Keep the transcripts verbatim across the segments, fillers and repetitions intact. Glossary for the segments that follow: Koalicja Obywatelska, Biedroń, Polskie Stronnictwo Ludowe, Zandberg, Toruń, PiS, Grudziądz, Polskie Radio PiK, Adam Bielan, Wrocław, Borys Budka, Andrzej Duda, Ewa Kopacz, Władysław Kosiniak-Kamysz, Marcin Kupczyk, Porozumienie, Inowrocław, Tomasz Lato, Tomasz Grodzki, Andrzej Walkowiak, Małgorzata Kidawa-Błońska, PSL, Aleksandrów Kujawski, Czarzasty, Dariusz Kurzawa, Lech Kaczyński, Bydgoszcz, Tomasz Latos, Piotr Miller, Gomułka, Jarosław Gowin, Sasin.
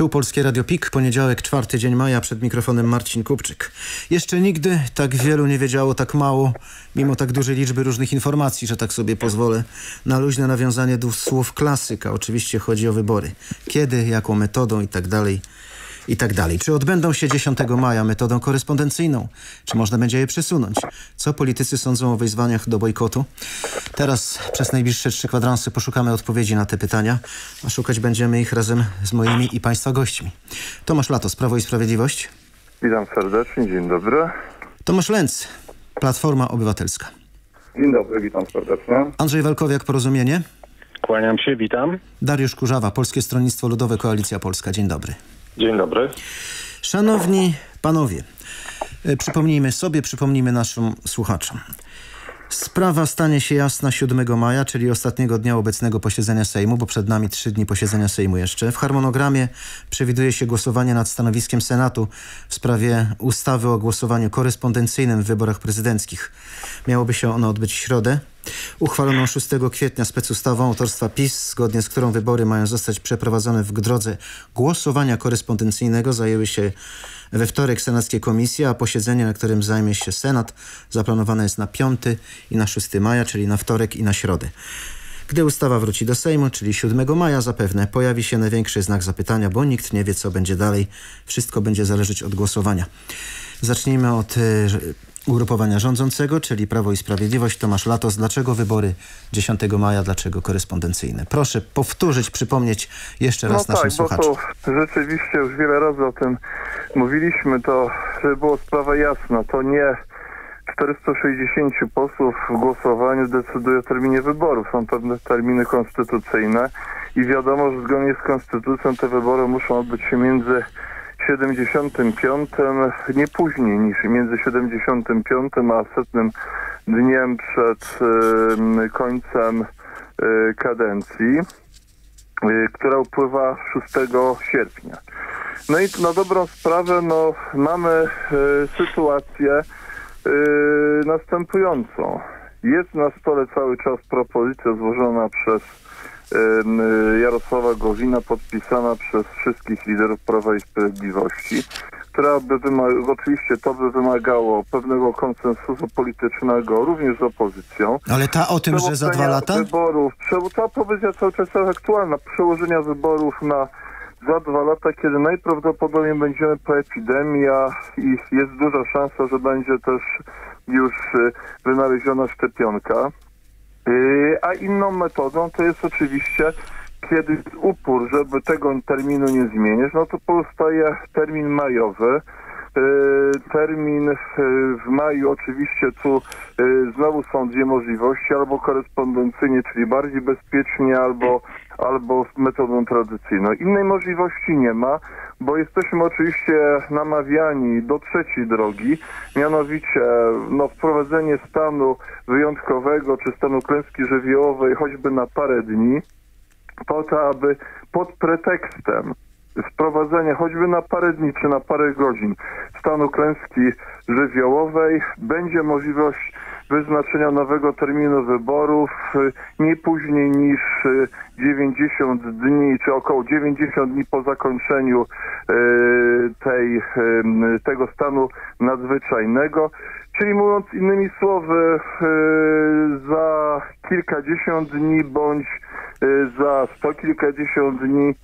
Tu Polskie Radio P I K, poniedziałek, czwarty dzień maja, przed mikrofonem Marcin Kupczyk. Jeszcze nigdy tak wielu nie wiedziało tak mało, mimo tak dużej liczby różnych informacji, że tak sobie pozwolę na luźne nawiązanie do słów klasyka. Oczywiście chodzi o wybory. Kiedy, jaką metodą i tak dalej, i tak dalej. Czy odbędą się dziesiątego maja metodą korespondencyjną? Czy można będzie je przesunąć? Co politycy sądzą o wyzwaniach do bojkotu? Teraz przez najbliższe trzy kwadranse poszukamy odpowiedzi na te pytania, a szukać będziemy ich razem z moimi i Państwa gośćmi. Tomasz Lato, Prawo i Sprawiedliwość. Witam serdecznie, dzień dobry. Tomasz Lenz, Platforma Obywatelska. Dzień dobry, witam serdecznie. Andrzej Walkowiak, Porozumienie. Kłaniam się, witam. Dariusz Kurzawa, Polskie Stronnictwo Ludowe, Koalicja Polska. Dzień dobry. Dzień dobry. Szanowni panowie, przypomnijmy sobie, przypomnijmy naszym słuchaczom. Sprawa stanie się jasna siódmego maja, czyli ostatniego dnia obecnego posiedzenia Sejmu, bo przed nami trzy dni posiedzenia Sejmu jeszcze. W harmonogramie przewiduje się głosowanie nad stanowiskiem Senatu w sprawie ustawy o głosowaniu korespondencyjnym w wyborach prezydenckich. Miałoby się ono odbyć w środę. Uchwaloną szóstego kwietnia specustawą autorstwa PiS, zgodnie z którą wybory mają zostać przeprowadzone w drodze głosowania korespondencyjnego, zajęły się we wtorek senackie komisje, a posiedzenie, na którym zajmie się Senat, zaplanowane jest na piąty i na szósty maja, czyli na wtorek i na środę. Gdy ustawa wróci do Sejmu, czyli siódmego maja, zapewne pojawi się największy znak zapytania, bo nikt nie wie, co będzie dalej. Wszystko będzie zależeć od głosowania. Zacznijmy od ugrupowania rządzącego, czyli Prawo i Sprawiedliwość. Tomasz Latos, dlaczego wybory dziesiątego maja, dlaczego korespondencyjne? Proszę powtórzyć, przypomnieć jeszcze raz no naszym tak, słuchaczom. Bo to rzeczywiście już wiele razy o tym mówiliśmy, to żeby była sprawa jasna, to nie czterystu sześćdziesięciu posłów w głosowaniu decyduje o terminie wyborów. Są pewne terminy konstytucyjne i wiadomo, że zgodnie z konstytucją te wybory muszą odbyć się między siedemdziesiątym piątym, nie później niż między siedemdziesiątym piątym a setnym dniem przed y, końcem y, kadencji, y, która upływa szóstego sierpnia. No i na dobrą sprawę no, mamy y, sytuację y, następującą. Jest na stole cały czas propozycja złożona przez Jarosława Gowina, podpisana przez wszystkich liderów Prawa i Sprawiedliwości, która by wymagało, oczywiście to by wymagało pewnego konsensusu politycznego, również z opozycją. Ale ta o tym, że za dwa lata? Wyborów, ta propozycja cały czas jest aktualna, przełożenia wyborów na za dwa lata, kiedy najprawdopodobniej będziemy po epidemii i jest duża szansa, że będzie też już wynaleziona szczepionka. A inną metodą to jest oczywiście, kiedy jest upór, żeby tego terminu nie zmienić, no to pozostaje termin majowy. Termin w maju, oczywiście tu znowu są dwie możliwości, albo korespondencyjnie, czyli bardziej bezpiecznie, albo, albo metodą tradycyjną. Innej możliwości nie ma, bo jesteśmy oczywiście namawiani do trzeciej drogi, mianowicie no, wprowadzenie stanu wyjątkowego czy stanu klęski żywiołowej choćby na parę dni, po to, aby pod pretekstem wprowadzenie choćby na parę dni czy na parę godzin stanu klęski żywiołowej będzie możliwość wyznaczenia nowego terminu wyborów nie później niż dziewięćdziesiąt dni czy około dziewięćdziesiąt dni po zakończeniu tej, tego stanu nadzwyczajnego. Czyli mówiąc innymi słowy, za kilkadziesiąt dni bądź za sto kilkadziesiąt dni,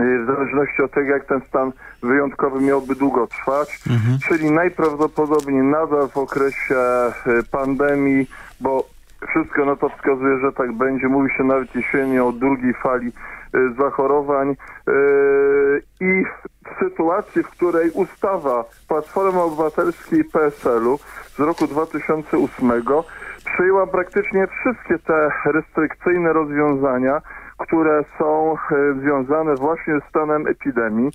w zależności od tego, jak ten stan wyjątkowy miałby długo trwać, mhm. czyli najprawdopodobniej nadal w okresie pandemii, bo wszystko na to wskazuje, że tak będzie. Mówi się nawet jesienią o drugiej fali zachorowań i w sytuacji, w której ustawa Platformy Obywatelskiej i P S L-u z roku dwa tysiące ósmego przyjęła praktycznie wszystkie te restrykcyjne rozwiązania, które są związane właśnie z stanem epidemii.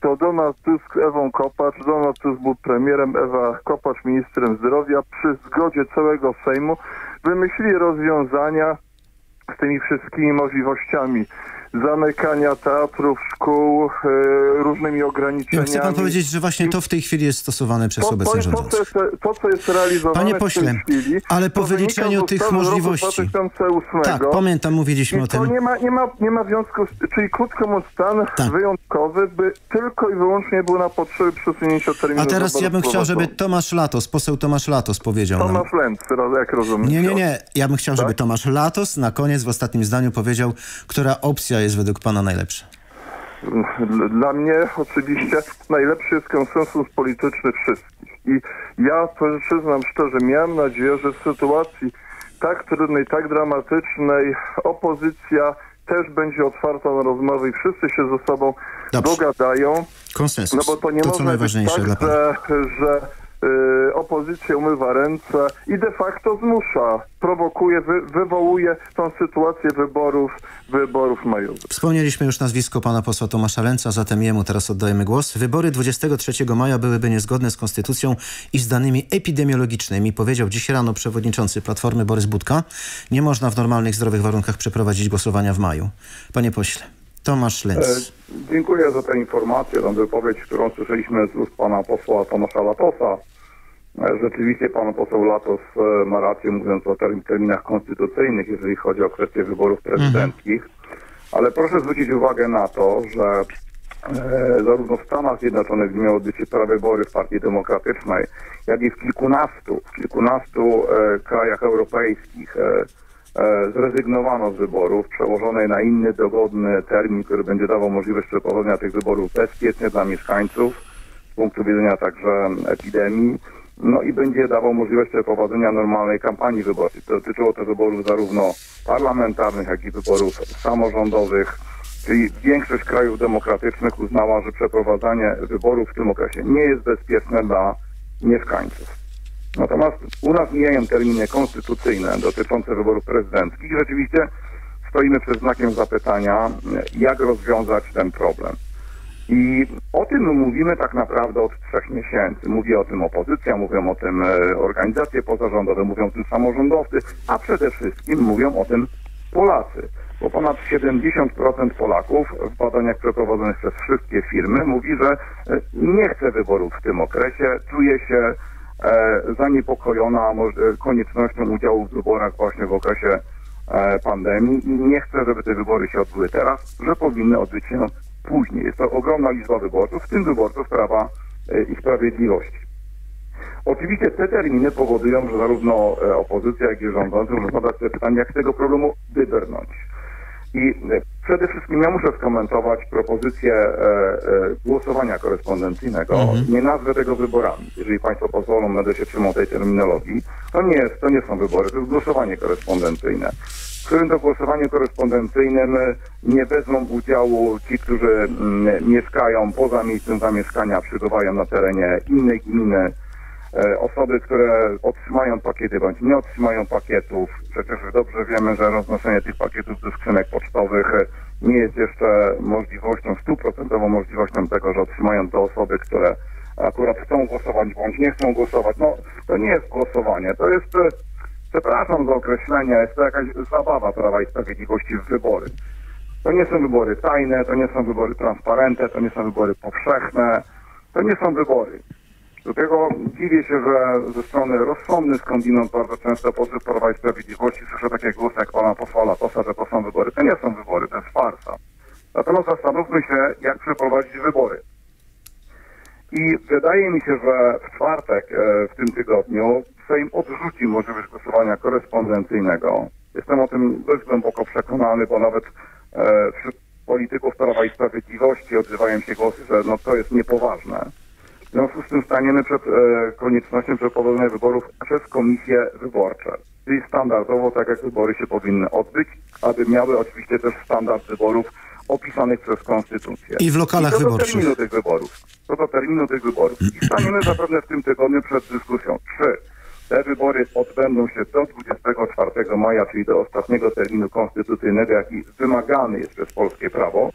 To Donald Tusk z Ewą Kopacz, Donald Tusk był premierem, Ewa Kopacz ministrem zdrowia, przy zgodzie całego Sejmu wymyślili rozwiązania z tymi wszystkimi możliwościami zamykania teatrów, szkół, yy, różnymi ograniczeniami. Chce pan powiedzieć, że właśnie to w tej chwili jest stosowane przez to, obecnych rządzących. To, to, co jest realizowane Panie pośle, w tej chwili, ale po wyliczeniu tych możliwości... dwa tysiące ósmego, tak, pamiętam, mówiliśmy o tym. To nie ma, nie ma, nie ma związku, czyli krótko mówiąc, stan tak. wyjątkowy by tylko i wyłącznie był na potrzeby przesunięcia terminu. A teraz ja bym chciał, żeby Tomasz Latos, poseł Tomasz Latos powiedział Tomasz nam... Lenz, jak rozumiem. Nie, nie, nie. Ja bym chciał, tak? żeby Tomasz Latos na koniec w ostatnim zdaniu powiedział, która opcja jest według pana najlepsza. Dla mnie oczywiście najlepszy jest konsensus polityczny wszystkich. I ja przyznam szczerze, miałem nadzieję, że w sytuacji tak trudnej, tak dramatycznej opozycja też będzie otwarta na rozmowy i wszyscy się ze sobą Dobrze. dogadają. Konsensus. No bo to nie to, może być tak, dla że, że yy, opozycja umywa ręce i de facto zmusza, prowokuje, wy, wywołuje tą sytuację wyborów, wyborów majowych. Wspomnieliśmy już nazwisko pana posła Tomasza Lenza, zatem jemu teraz oddajemy głos. Wybory dwudziestego trzeciego maja byłyby niezgodne z konstytucją i z danymi epidemiologicznymi, powiedział dziś rano przewodniczący Platformy Borys Budka. Nie można w normalnych, zdrowych warunkach przeprowadzić głosowania w maju. Panie pośle, Tomasz Lenz. E, dziękuję za tę informację, tę wypowiedź, którą słyszeliśmy z ust pana posła Tomasza Latosa. Rzeczywiście pan poseł Latos ma rację, mówiąc o terminach konstytucyjnych, jeżeli chodzi o kwestie wyborów prezydenckich, ale proszę zwrócić uwagę na to, że zarówno w Stanach Zjednoczonych, gdzie miały odbyć się prawybory w Partii Demokratycznej, jak i w kilkunastu, w kilkunastu krajach europejskich zrezygnowano z wyborów przełożonej na inny, dogodny termin, który będzie dawał możliwość przeprowadzenia tych wyborów bezpiecznie dla mieszkańców, z punktu widzenia także epidemii. No i będzie dawał możliwość przeprowadzenia normalnej kampanii wyborczej. To dotyczyło to wyborów zarówno parlamentarnych, jak i wyborów samorządowych. Czyli większość krajów demokratycznych uznała, że przeprowadzanie wyborów w tym okresie nie jest bezpieczne dla mieszkańców. Natomiast u nas mijają terminy konstytucyjne dotyczące wyborów prezydenckich. Rzeczywiście stoimy przed znakiem zapytania, jak rozwiązać ten problem. I o tym mówimy tak naprawdę od trzech miesięcy. Mówi o tym opozycja, mówią o tym organizacje pozarządowe, mówią o tym samorządowcy, a przede wszystkim mówią o tym Polacy. Bo ponad siedemdziesiąt procent Polaków w badaniach przeprowadzonych przez wszystkie firmy mówi, że nie chce wyborów w tym okresie, czuje się zaniepokojona koniecznością udziału w wyborach właśnie w okresie pandemii i nie chce, żeby te wybory się odbyły teraz, że powinny odbyć się później. Jest to ogromna liczba wyborców, w tym wyborców Prawa i Sprawiedliwości. Oczywiście te terminy powodują, że zarówno opozycja, jak i rządzący muszą zadać sobie pytanie, jak z tego problemu wybrnąć. I przede wszystkim ja muszę skomentować propozycję głosowania korespondencyjnego. Mhm. Nie nazwę tego wyborami. Jeżeli państwo pozwolą, będę się trzymał tej terminologii. To nie, jest, to nie są wybory, to jest głosowanie korespondencyjne, w którym to głosowaniu korespondencyjnym nie wezmą udziału ci, którzy mieszkają poza miejscem zamieszkania, przybywają na terenie innej gminy, osoby, które otrzymają pakiety bądź nie otrzymają pakietów. Przecież dobrze wiemy, że roznoszenie tych pakietów do skrzynek pocztowych nie jest jeszcze możliwością, stuprocentową możliwością tego, że otrzymają te osoby, które akurat chcą głosować bądź nie chcą głosować. No, to nie jest głosowanie, to jest... Przepraszam za określenie, jest to jakaś zabawa Prawa i Sprawiedliwości w wybory. To nie są wybory tajne, to nie są wybory transparentne, to nie są wybory powszechne, to nie są wybory. Dlatego dziwię się, że ze strony rozsądnych skądinąd bardzo często posłów Prawa i Sprawiedliwości słyszę takie głosy jak pana posła Latosa, że to są wybory. To nie są wybory, to jest farsa. Natomiast zastanówmy się, jak przeprowadzić wybory. I wydaje mi się, że w czwartek w tym tygodniu Sejm odrzuci możliwość głosowania korespondencyjnego. Jestem o tym dość głęboko przekonany, bo nawet e, wśród polityków Prawa i Sprawiedliwości odzywają się głosy, że no, to jest niepoważne. W związku z tym staniemy przed e, koniecznością przeprowadzenia wyborów przez komisje wyborcze. Czyli standardowo, tak jak wybory się powinny odbyć, aby miały oczywiście też standard wyborów opisanych przez konstytucję. I w lokalach I to do wyborczych. Terminu tych wyborów. To do terminu tych wyborów. I staniemy zapewne w tym tygodniu przed dyskusją, czy te wybory odbędą się do dwudziestego czwartego maja, czyli do ostatniego terminu konstytucyjnego, jaki wymagany jest przez polskie prawo,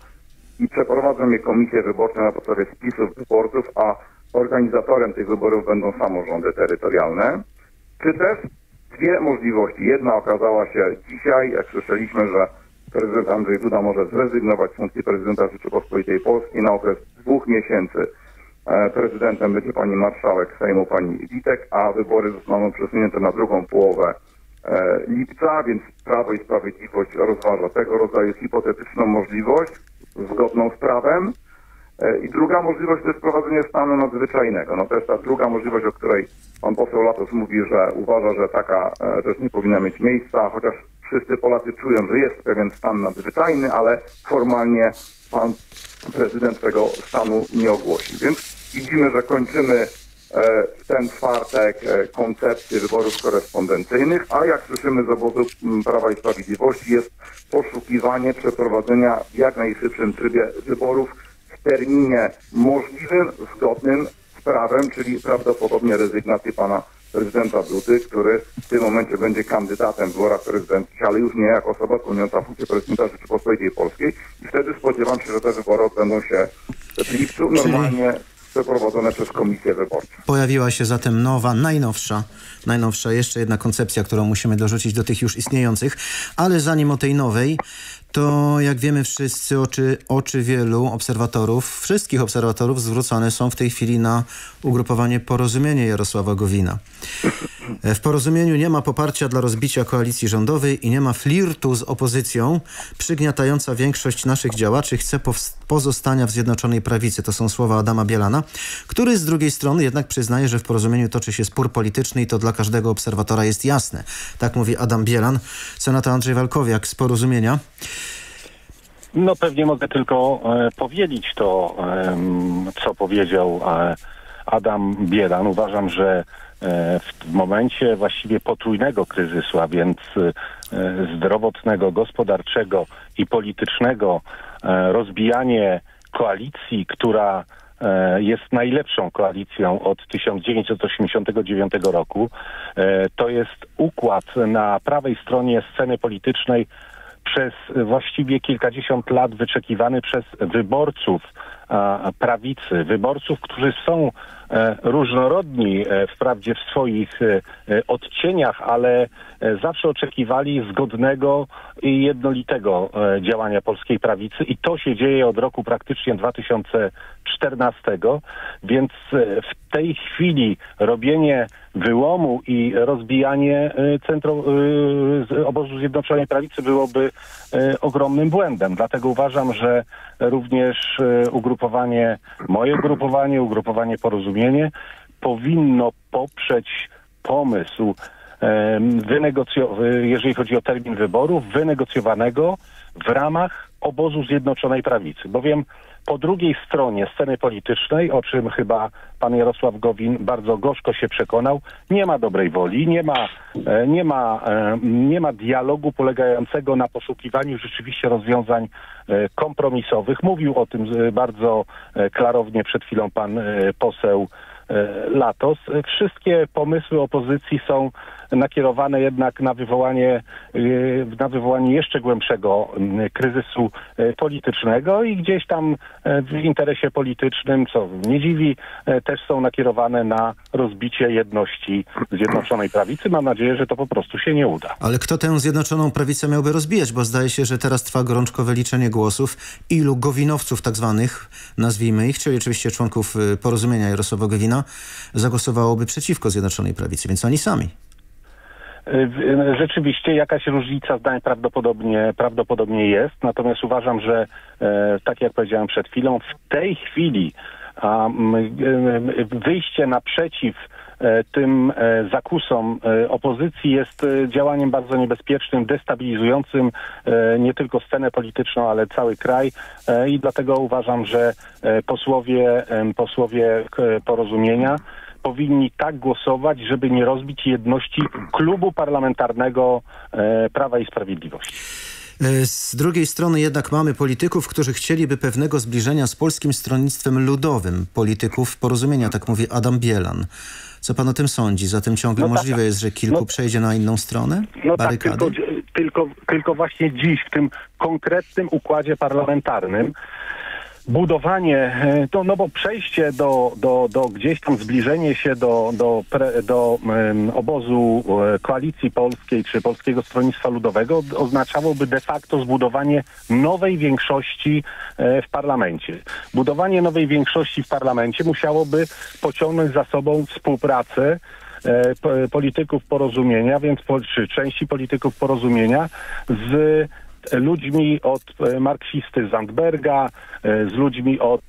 i przeprowadzą je komisje wyborcze na podstawie spisów wyborców, a organizatorem tych wyborów będą samorządy terytorialne, czy też dwie możliwości. Jedna okazała się dzisiaj, jak słyszeliśmy, że prezydent Andrzej Duda może zrezygnować z funkcji prezydenta Rzeczypospolitej Polskiej na okres dwóch miesięcy. Prezydentem będzie pani marszałek Sejmu, pani Witek, a wybory zostaną przesunięte na drugą połowę lipca, więc Prawo i Sprawiedliwość rozważa tego rodzaju hipotetyczną możliwość zgodną z prawem. I druga możliwość to jest wprowadzenie stanu nadzwyczajnego. No to jest ta druga możliwość, o której pan poseł Latos mówi, że uważa, że taka rzecz nie powinna mieć miejsca, chociaż wszyscy Polacy czują, że jest pewien stan nadzwyczajny, ale formalnie pan prezydent tego stanu nie ogłosi. Więc widzimy, że kończymy w ten czwartek koncepcję wyborów korespondencyjnych, a jak słyszymy z obozu Prawa i Sprawiedliwości jest poszukiwanie przeprowadzenia w jak najszybszym trybie wyborów w terminie możliwym, zgodnym z prawem, czyli prawdopodobnie rezygnacji pana prezydenta Dudy, który w tym momencie będzie kandydatem w wyborach prezydenckich, ale już nie jako osoba pełniąca funkcję prezydenta Rzeczypospolitej Polskiej. I wtedy spodziewam się, że te wybory odbędą się w lipcu, normalnie przeprowadzone przez komisję wyborcze. Pojawiła się zatem nowa, najnowsza, najnowsza jeszcze jedna koncepcja, którą musimy dorzucić do tych już istniejących, ale zanim o tej nowej, to jak wiemy wszyscy, oczy, oczy wielu obserwatorów, wszystkich obserwatorów zwrócone są w tej chwili na ugrupowanie Porozumienie Jarosława Gowina. W Porozumieniu nie ma poparcia dla rozbicia koalicji rządowej i nie ma flirtu z opozycją. Przygniatająca większość naszych działaczy chce pozostania w Zjednoczonej Prawicy. To są słowa Adama Bielana, który z drugiej strony jednak przyznaje, że w Porozumieniu toczy się spór polityczny i to dla każdego obserwatora jest jasne. Tak mówi Adam Bielan. Senator Andrzej Walkowiak z Porozumienia. No pewnie mogę tylko e, powielić to, e, co powiedział e, Adam Bielan. Uważam, że e, w momencie właściwie potrójnego kryzysu, a więc e, zdrowotnego, gospodarczego i politycznego, e, rozbijanie koalicji, która e, jest najlepszą koalicją od tysiąc dziewięćset osiemdziesiątego dziewiątego roku, e, to jest układ na prawej stronie sceny politycznej, przez właściwie kilkadziesiąt lat wyczekiwany przez wyborców a, prawicy, wyborców, którzy są e, różnorodni e, wprawdzie w swoich e, odcieniach, ale e, zawsze oczekiwali zgodnego i jednolitego e, działania polskiej prawicy i to się dzieje od roku praktycznie dwa tysiące czternastego, więc e, w tej chwili robienie wyłomu i rozbijanie centrum z obozu Zjednoczonej Prawicy byłoby ogromnym błędem. Dlatego uważam, że również ugrupowanie, moje ugrupowanie, ugrupowanie Porozumienie powinno poprzeć pomysł, jeżeli chodzi o termin wyborów, wynegocjowanego w ramach obozu Zjednoczonej Prawicy. Bowiem po drugiej stronie sceny politycznej, o czym chyba pan Jarosław Gowin bardzo gorzko się przekonał, nie ma dobrej woli, nie ma, nie ma, nie ma dialogu polegającego na poszukiwaniu rzeczywiście rozwiązań kompromisowych. Mówił o tym bardzo klarownie przed chwilą pan poseł Latos. Wszystkie pomysły opozycji są nakierowane jednak na wywołanie, na wywołanie jeszcze głębszego kryzysu politycznego i gdzieś tam w interesie politycznym, co nie dziwi, też są nakierowane na rozbicie jedności Zjednoczonej Prawicy. Mam nadzieję, że to po prostu się nie uda. Ale kto tę Zjednoczoną Prawicę miałby rozbijać? Bo zdaje się, że teraz trwa gorączkowe liczenie głosów. Ilu Gowinowców tak zwanych, nazwijmy ich, czyli oczywiście członków Porozumienia Jarosława Gowina, zagłosowałoby przeciwko Zjednoczonej Prawicy, więc oni sami. Rzeczywiście jakaś różnica zdań prawdopodobnie, prawdopodobnie jest, natomiast uważam, że e, tak jak powiedziałem przed chwilą, w tej chwili a, wyjście naprzeciw e, tym e, zakusom e, opozycji jest e, działaniem bardzo niebezpiecznym, destabilizującym e, nie tylko scenę polityczną, ale cały kraj e, i dlatego uważam, że e, posłowie, e, posłowie Porozumienia powinni tak głosować, żeby nie rozbić jedności klubu parlamentarnego e, Prawa i Sprawiedliwości. Z drugiej strony jednak mamy polityków, którzy chcieliby pewnego zbliżenia z Polskim Stronnictwem Ludowym. Polityków Porozumienia, tak mówi Adam Bielan. Co pan o tym sądzi? Zatem ciągle no tak, możliwe jest, że kilku no, przejdzie na inną stronę? No barykady? Tak, tylko, tylko, tylko właśnie dziś w tym konkretnym układzie parlamentarnym budowanie, to, no bo przejście do, do, do gdzieś tam zbliżenie się do, do, pre, do um, obozu Koalicji Polskiej czy Polskiego Stronnictwa Ludowego oznaczałoby de facto zbudowanie nowej większości e, w parlamencie. Budowanie nowej większości w parlamencie musiałoby pociągnąć za sobą współpracę e, polityków Porozumienia, więc po, czy części polityków Porozumienia z ludźmi od marksisty Zandberga, z ludźmi od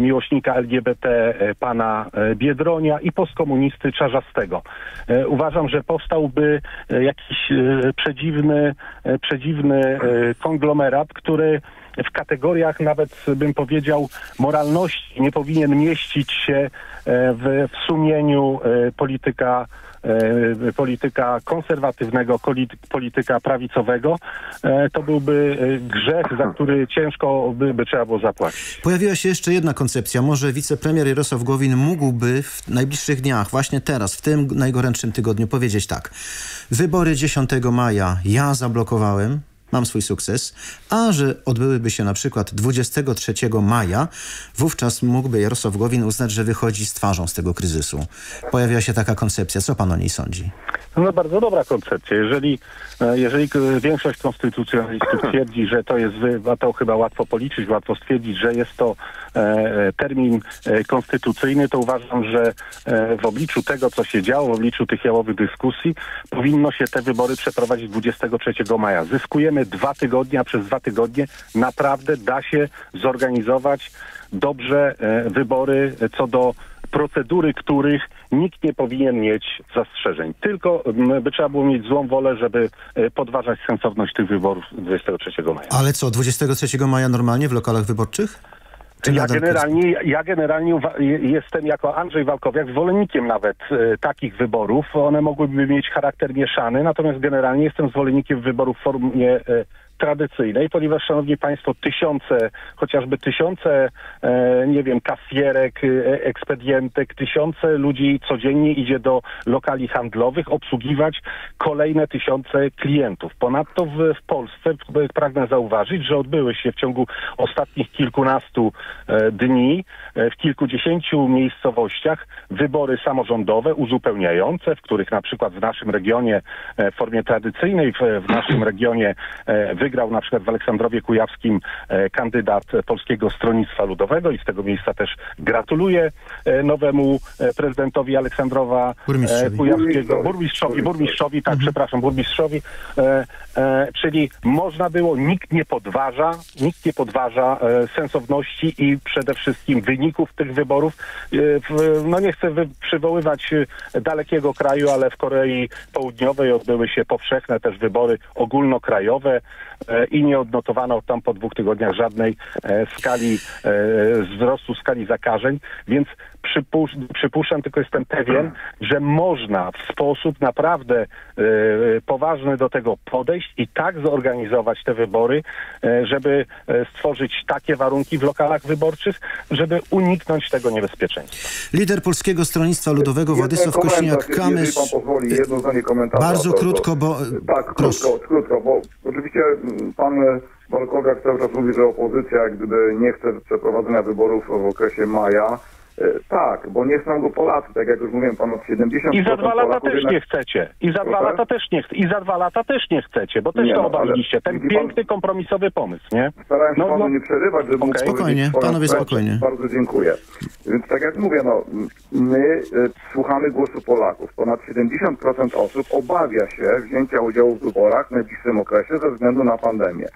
miłośnika L G B T pana Biedronia i postkomunisty Czarzastego. Uważam, że powstałby jakiś przedziwny, przedziwny konglomerat, który w kategoriach nawet, bym powiedział, moralności nie powinien mieścić się w, w sumieniu polityka polityka konserwatywnego, polityka prawicowego. To byłby grzech, za który ciężko by, by trzeba było zapłacić. Pojawiła się jeszcze jedna koncepcja. Może wicepremier Jarosław Gowin mógłby w najbliższych dniach, właśnie teraz, w tym najgorętszym tygodniu powiedzieć tak. Wybory dziesiątego maja ja zablokowałem, mam swój sukces, a że odbyłyby się na przykład dwudziestego trzeciego maja, wówczas mógłby Jarosław Gowin uznać, że wychodzi z twarzą z tego kryzysu. Pojawiła się taka koncepcja. Co pan o niej sądzi? No bardzo dobra koncepcja. Jeżeli, jeżeli większość konstytucjonalistów twierdzi, że to jest, to chyba łatwo policzyć, łatwo stwierdzić, że jest to e, termin e, konstytucyjny, to uważam, że e, w obliczu tego, co się działo, w obliczu tych jałowych dyskusji, powinno się te wybory przeprowadzić dwudziestego trzeciego maja. Zyskujemy dwa tygodnie, a przez dwa tygodnie naprawdę da się zorganizować dobrze e, wybory co do procedury, których nikt nie powinien mieć zastrzeżeń. Tylko by trzeba było mieć złą wolę, żeby podważać sensowność tych wyborów dwudziestego trzeciego maja. Ale co, dwudziestego trzeciego maja normalnie w lokalach wyborczych? Ja generalnie, ja generalnie jestem jako Andrzej Walkowiak zwolennikiem nawet e, takich wyborów. One mogłyby mieć charakter mieszany, natomiast generalnie jestem zwolennikiem wyborów w formie e, tradycyjnej, ponieważ, szanowni państwo, tysiące, chociażby tysiące, e, nie wiem, kasjerek, e, ekspedientek, tysiące ludzi codziennie idzie do lokali handlowych obsługiwać kolejne tysiące klientów. Ponadto w, w Polsce pragnę zauważyć, że odbyły się w ciągu ostatnich kilkunastu e, dni e, w kilkudziesięciu miejscowościach wybory samorządowe uzupełniające, w których na przykład w naszym regionie e, w formie tradycyjnej, w, w naszym regionie e, wy Wygrał na przykład w Aleksandrowie Kujawskim e, kandydat Polskiego Stronnictwa Ludowego i z tego miejsca też gratuluję e, nowemu e, prezydentowi Aleksandrowa e, Kujawskiego, burmistrzowi, burmistrzowi, tak, mhm. przepraszam, burmistrzowi, e, e, czyli można było, nikt nie podważa, nikt nie podważa e, sensowności i przede wszystkim wyników tych wyborów. E, w, no nie chcę wy, przywoływać dalekiego kraju, ale w Korei Południowej odbyły się powszechne też wybory ogólnokrajowe, i nie odnotowano tam po dwóch tygodniach żadnej skali, wzrostu skali zakażeń, więc przypusz, przypuszczam, tylko jestem pewien, że można w sposób naprawdę poważny do tego podejść i tak zorganizować te wybory, żeby stworzyć takie warunki w lokalach wyborczych, żeby uniknąć tego niebezpieczeństwa. Lider Polskiego Stronnictwa Ludowego Władysław Kosiniak-Kamysz. Bardzo krótko, bo... Tak, krótko, krótko, bo oczywiście pan Walkowiak cały czas mówi, że opozycja gdyby nie chce przeprowadzenia wyborów w okresie maja. Tak, bo nie chcą go Polacy, tak jak już mówiłem panu, siedemdziesiąt procent I za dwa lata też jednak... nie chcecie. I za dwa lata też nie chcecie. I za dwa lata też nie chcecie, bo też nie, to no, obaliliście. Ten pan... piękny, kompromisowy pomysł, nie? Starałem się no, panu no... nie przerywać, żeby okay. mógł Spokojnie, panowie spokojnie. Bardzo dziękuję. Więc tak jak mówię, no, my e, słuchamy głosu Polaków. Ponad siedemdziesiąt procent osób obawia się wzięcia udziału w wyborach w najbliższym okresie ze względu na pandemię.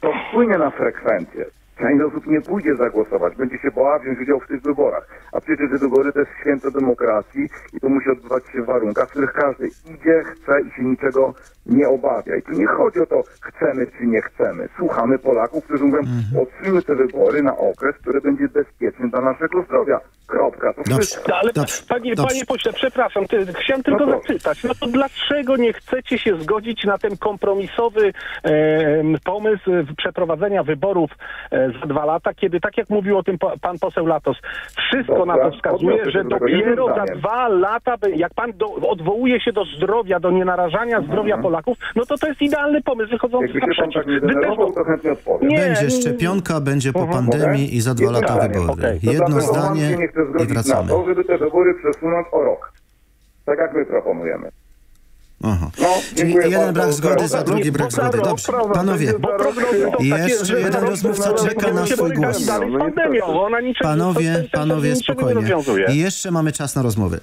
To wpłynie na frekwencję. Część osób nie pójdzie zagłosować, będzie się bała wziąć udział w tych wyborach. A przecież te wybory to jest święto demokracji i to musi odbywać się w warunkach, w których każdy idzie, chce i się niczego nie obawia. I tu nie chodzi o to, chcemy czy nie chcemy. Słuchamy Polaków, którzy mówią, odsuńmy te wybory na okres, który będzie bezpieczny dla naszego zdrowia. Krok. kropka. Dobrze, ale dobrze, panie, dobrze. Panie pośle, przepraszam, ty, chciałem tylko no to... zacytać. No to dlaczego nie chcecie się zgodzić na ten kompromisowy e, pomysł przeprowadzenia wyborów e, za dwa lata, kiedy, tak jak mówił o tym po, pan poseł Latos, wszystko dobra, na to wskazuje, że dopiero za dwa lata, jak pan do, odwołuje się do zdrowia, do nienarażania mhm. zdrowia Polaków, no to to jest idealny pomysł wychodzący na przeciw. Będzie szczepionka, będzie po pandemii i za dwa lata wybory. Okay. Jedno zdanie nie chcę zgodzić i wracamy. Na to, żeby te wybory przesunąć o rok. Tak jak my proponujemy. Aha. No, czyli jeden brak zgody za drugi brak zgody. Dobrze, panowie, jeszcze jeden rozmówca czeka na swój głos. Panowie, panowie, spokojnie. I jeszcze mamy czas na rozmowy.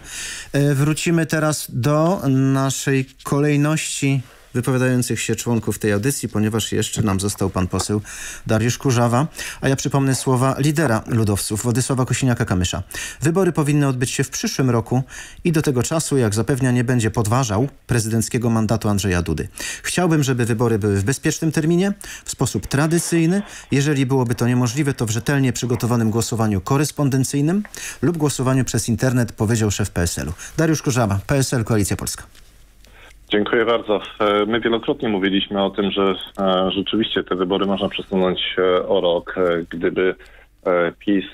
Wrócimy teraz do naszej kolejności wypowiadających się członków tej audycji, ponieważ jeszcze nam został pan poseł Dariusz Kurzawa. A ja przypomnę słowa lidera ludowców, Władysława Kosiniaka-Kamysza. Wybory powinny odbyć się w przyszłym roku i do tego czasu, jak zapewnia, nie będzie podważał prezydenckiego mandatu Andrzeja Dudy. Chciałbym, żeby wybory były w bezpiecznym terminie, w sposób tradycyjny. Jeżeli byłoby to niemożliwe, to w rzetelnie przygotowanym głosowaniu korespondencyjnym lub głosowaniu przez internet, powiedział szef P S L u. Dariusz Kurzawa, P S L, Koalicja Polska. Dziękuję bardzo. My wielokrotnie mówiliśmy o tym, że rzeczywiście te wybory można przesunąć o rok, gdyby PiS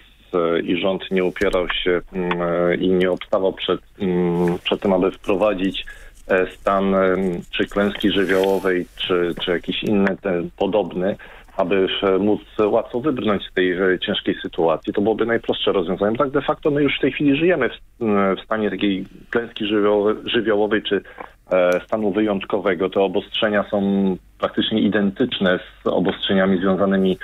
i rząd nie upierał się i nie obstawał przed, przed tym, aby wprowadzić stan czy klęski żywiołowej, czy, czy jakiś inny ten podobny, aby móc łatwo wybrnąć z tej ciężkiej sytuacji. To byłoby najprostsze rozwiązanie. Tak de facto my już w tej chwili żyjemy w, w stanie takiej klęski żywiołowej, żywiołowej czy stanu wyjątkowego. Te obostrzenia są praktycznie identyczne z obostrzeniami związanymi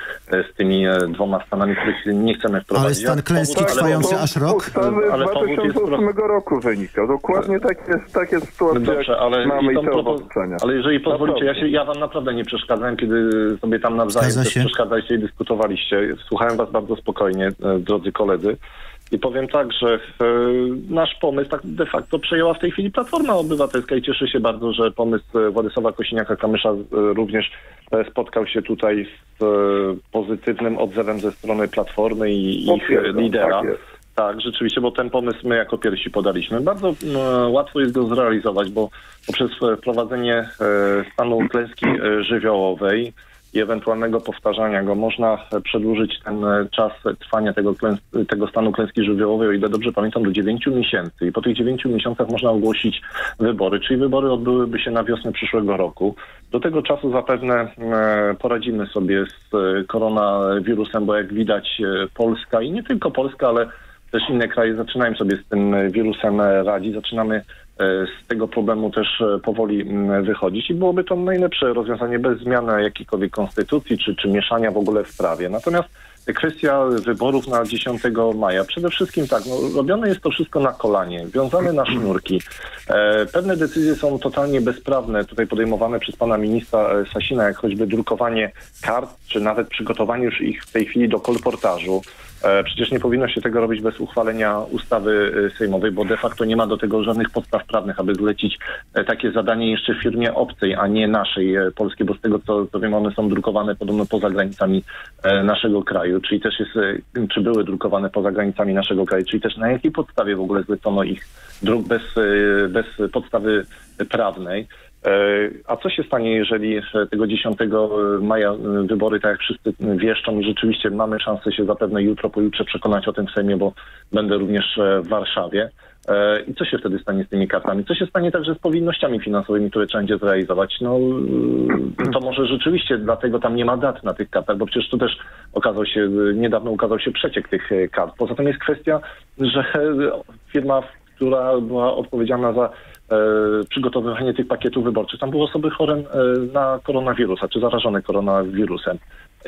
z tymi dwoma stanami, których nie chcemy wprowadzić. Ale stan klęski powód, trwający ale, aż rok? Ale dwa tysiące ósmego roku wynika. Dokładnie tak jest, tak jest sytuacja, dobrze, ale mamy i te obostrzenia. Ale jeżeli pozwolicie, ja, się, ja wam naprawdę nie przeszkadzałem, kiedy sobie tam nawzajem przeszkadzaliście i dyskutowaliście. Słuchałem was bardzo spokojnie, drodzy koledzy. I powiem tak, że nasz pomysł tak de facto przejęła w tej chwili Platforma Obywatelska i cieszę się bardzo, że pomysł Władysława Kosiniaka-Kamysza również spotkał się tutaj z pozytywnym odzewem ze strony Platformy i ich lidera. Tak, rzeczywiście, bo ten pomysł my jako pierwsi podaliśmy. Bardzo łatwo jest go zrealizować, bo poprzez wprowadzenie stanu klęski żywiołowej i ewentualnego powtarzania go, można przedłużyć ten czas trwania tego, tego stanu klęski żywiołowej, o ile dobrze pamiętam, do dziewięciu miesięcy. I po tych dziewięciu miesiącach można ogłosić wybory, czyli wybory odbyłyby się na wiosnę przyszłego roku. Do tego czasu zapewne poradzimy sobie z koronawirusem, bo jak widać Polska i nie tylko Polska, ale też inne kraje zaczynają sobie z tym wirusem radzić. Zaczynamy z tego problemu też powoli wychodzić i byłoby to najlepsze rozwiązanie bez zmiany jakiejkolwiek konstytucji czy, czy mieszania w ogóle w prawie. Natomiast kwestia wyborów na dziesiątego maja. Przede wszystkim tak, no, robione jest to wszystko na kolanie, wiązane na sznurki. E, pewne decyzje są totalnie bezprawne, tutaj podejmowane przez pana ministra Sasina, jak choćby drukowanie kart, czy nawet przygotowanie już ich w tej chwili do kolportażu. E, przecież nie powinno się tego robić bez uchwalenia ustawy sejmowej, bo de facto nie ma do tego żadnych podstaw prawnych, aby zlecić takie zadanie jeszcze firmie obcej, a nie naszej, e, polskiej, bo z tego co, co wiem, one są drukowane podobno poza granicami e, naszego kraju. Czyli też jest, czy były drukowane poza granicami naszego kraju, czyli też na jakiej podstawie w ogóle zlecono ich druk bez, bez podstawy prawnej. A co się stanie, jeżeli tego dziesiątego maja wybory, tak jak wszyscy wieszczą, i rzeczywiście mamy szansę się zapewne jutro, pojutrze przekonać o tym w Sejmie, bo będę również w Warszawie. I co się wtedy stanie z tymi kartami? Co się stanie także z powinnościami finansowymi, które trzeba będzie zrealizować? No to może rzeczywiście dlatego tam nie ma dat na tych kartach, bo przecież tu też okazał się, niedawno ukazał się przeciek tych kart. Poza tym jest kwestia, że firma, która była odpowiedzialna za E, przygotowywanie tych pakietów wyborczych. Tam były osoby chore e, na koronawirusa, czy zarażone koronawirusem.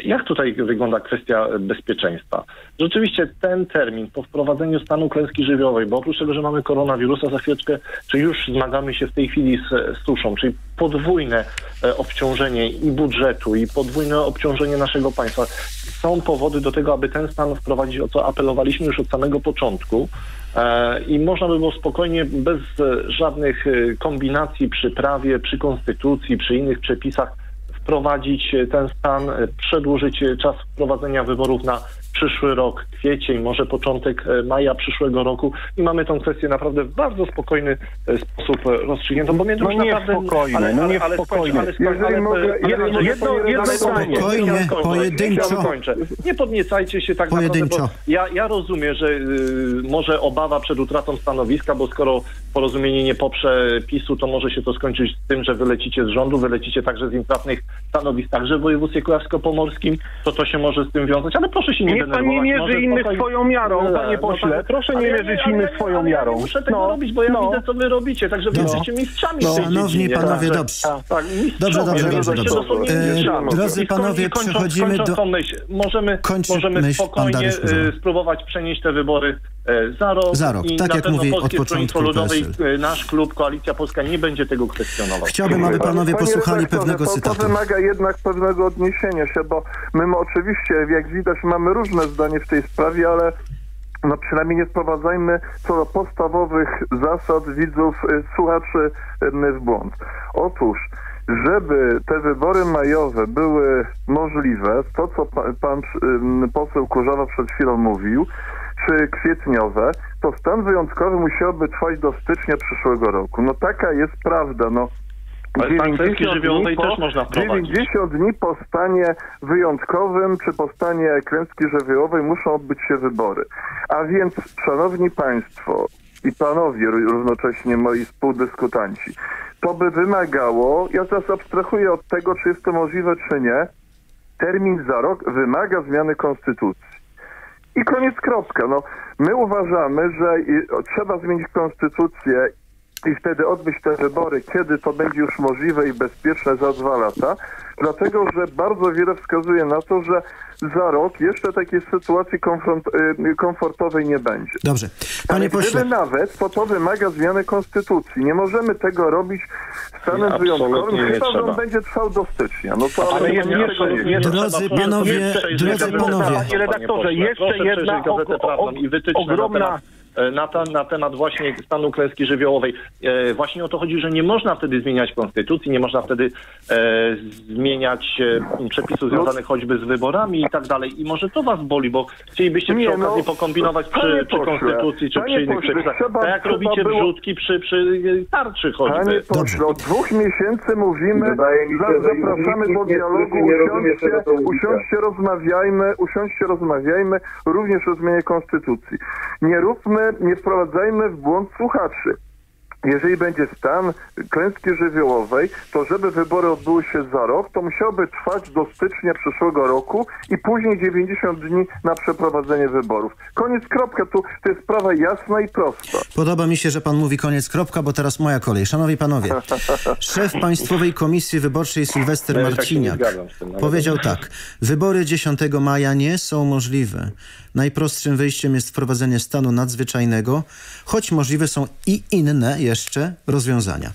Jak tutaj wygląda kwestia bezpieczeństwa? Rzeczywiście ten termin po wprowadzeniu stanu klęski żywiołowej, bo oprócz tego, że mamy koronawirusa za chwileczkę, czy już zmagamy się w tej chwili z, z suszą, czyli podwójne e, obciążenie i budżetu, i podwójne obciążenie naszego państwa. Są powody do tego, aby ten stan wprowadzić, o co apelowaliśmy już od samego początku. I można by było spokojnie, bez żadnych kombinacji przy prawie, przy konstytucji, przy innych przepisach wprowadzić ten stan, przedłużyć czas wprowadzenia wyborów na przyszły rok, kwiecień, może początek maja przyszłego roku i mamy tę kwestię naprawdę w bardzo spokojny sposób rozstrzygniętą, bo mnie no nie naprawdę... Spokojny, ale, ale, no nie ale, spokojny, ale, ale, ale, ale, mogę, ale jedno, jedno, jedno zdanie. Spokojnie, ja pojedynczo. Ja nie podniecajcie się tak pojedynczo. Naprawdę, bo ja, ja rozumiem, że y, może obawa przed utratą stanowiska, bo skoro Porozumienie nie poprze PiSu, to może się to skończyć z tym, że wylecicie z rządu, wylecicie także z intratnych stanowisk, także w województwie kujawsko-pomorskim, to to się może z tym wiązać, ale proszę się nie Niech pan nie mierzy innych pokoj... swoją miarą, no, panie pośle. No, tak, proszę nie mierzyć ja, innych swoją ale miarą. Ja muszę tego no, robić, bo ja no. widzę, co wy robicie, także wy jesteście mistrzami w tej dziedzinie. Szanowni panowie, dobrze. Dobrze, dobrze, dobrze. Drodzy panowie, przechodzimy do... Możemy, możemy spokojnie spróbować przenieść te wybory za rok. Za rok. I tak jak mówię od początku Ludowej, nasz klub, Koalicja Polska nie będzie tego kwestionował. Chciałbym, aby panowie posłuchali pewnego cytatu. To wymaga jednak pewnego odniesienia się, bo my oczywiście, jak widać, mamy różne zdanie w tej sprawie, ale no przynajmniej nie wprowadzajmy co do podstawowych zasad widzów, słuchaczy w błąd. Otóż, żeby te wybory majowe były możliwe, to co pan, pan poseł Kurzawa przed chwilą mówił, czy kwietniowe, to stan wyjątkowy musiałby trwać do stycznia przyszłego roku. No taka jest prawda, no. Ale sankcji żywiołowej też można wprowadzić. dziewięćdziesiąt dni po stanie wyjątkowym, czy po stanie klęski żywiołowej muszą odbyć się wybory. A więc, szanowni państwo i panowie, równocześnie moi współdyskutanci, to by wymagało, ja teraz abstrahuję od tego, czy jest to możliwe, czy nie, termin za rok wymaga zmiany konstytucji. I koniec, kropka. No, my uważamy, że trzeba zmienić konstytucję i wtedy odbyć te wybory, kiedy to będzie już możliwe i bezpieczne za dwa lata, dlatego że bardzo wiele wskazuje na to, że za rok jeszcze takiej sytuacji komfortowej nie będzie. Dobrze. Panie pośle. Gdyby nawet, to to wymaga zmiany konstytucji. Nie możemy tego robić stanem wyjątkowym, chyba że on będzie trwał do stycznia. No to ale jeszcze jedno. Drodzy panowie, drodzy panowie. Panie redaktorze, jeszcze jedna ogromna... Na, ta, na temat właśnie stanu klęski żywiołowej. E, właśnie o to chodzi, że nie można wtedy zmieniać konstytucji, nie można wtedy e, zmieniać e, przepisów związanych choćby z wyborami i tak dalej. I może to was boli, bo chcielibyście nie, przy okazji no, pokombinować przy, przy konstytucji, czy panie przy innych przepisach. Trzeba, tak jak robicie było... wrzutki przy, przy tarczy choćby. Pośle, od dwóch miesięcy mówimy, mi się, zapraszamy do dialogu, usiądźcie, usiądźcie, rozmawiajmy, usiądźcie, rozmawiajmy, również o zmianie konstytucji. Nie róbmy Nie wprowadzajmy w błąd słuchaczy. Jeżeli będzie stan klęski żywiołowej, to żeby wybory odbyły się za rok, to musiałoby trwać do stycznia przyszłego roku i później dziewięćdziesiąt dni na przeprowadzenie wyborów. Koniec, kropka. Tu to jest sprawa jasna i prosta. Podoba mi się, że pan mówi koniec, kropka, bo teraz moja kolej. Szanowni panowie, szef Państwowej Komisji Wyborczej Sylwester Marciniak powiedział tak. Wybory dziesiątego maja nie są możliwe. Najprostszym wyjściem jest wprowadzenie stanu nadzwyczajnego, choć możliwe są i inne jeszcze rozwiązania.